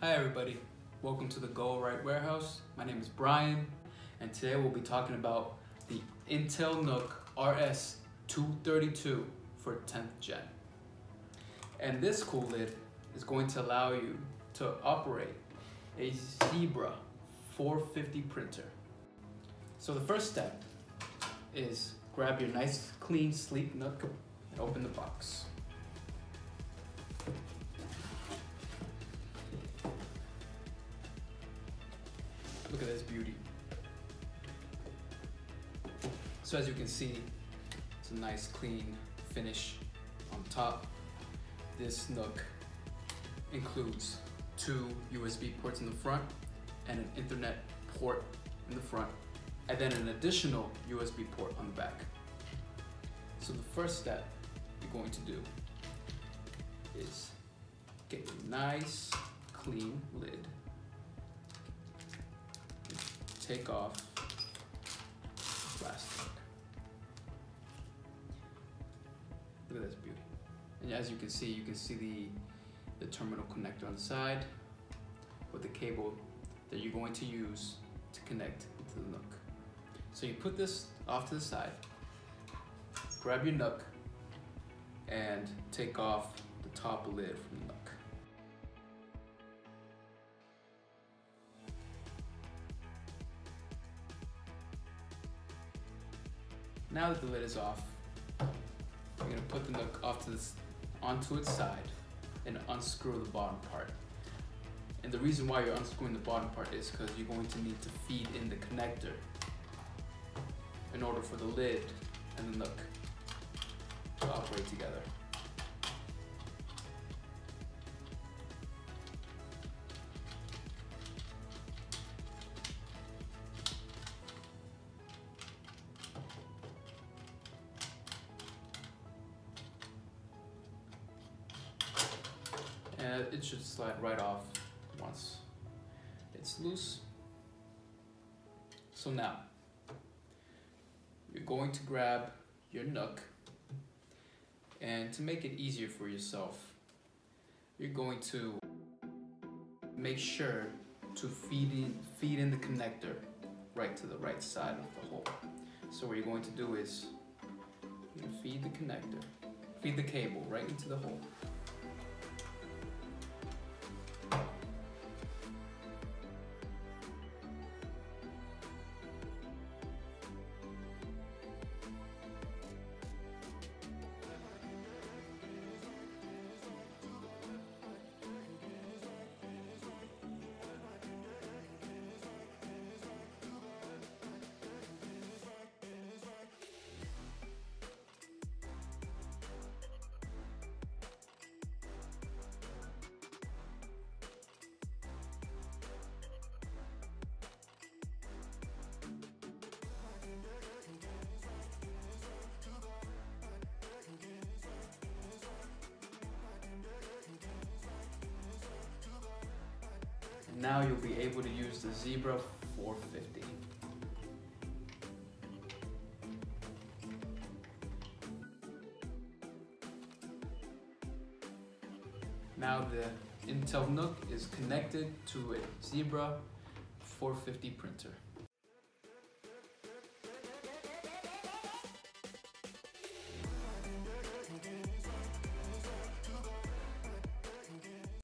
Hi everybody, welcome to the GoRite Warehouse. My name is Brian, and today we'll be talking about the Intel NUC RS-232 for 10th Gen. And this cool lid is going to allow you to operate a Zebra 450 printer. So the first step is grab your nice, clean, sleek NUC and open the box. Look at this beauty. So as you can see, it's a nice clean finish on top. This NUC includes two USB ports in the front and an Ethernet port in the front, and then an additional USB port on the back. So the first step you're going to do is get a nice clean lid. Take off the plastic. Look at this beauty. And as you can see the terminal connector on the side with the cable that you're going to use to connect to the NUC. So you put this off to the side, grab your NUC, and take off the top lid from the NUC. Now that the lid is off, we're going to put the NUC onto its side and unscrew the bottom part. And the reason why you're unscrewing the bottom part is because you're going to need to feed in the connector in order for the lid and the NUC to operate together. And it should slide right off once it's loose. So now, you're going to grab your NUC, and to make it easier for yourself, you're going to make sure to feed in the connector right to the right side of the hole. So what you're going to do is you're going to feed the cable right into the hole. Now you'll be able to use the Zebra 450. Now the Intel NUC is connected to a Zebra 450 printer.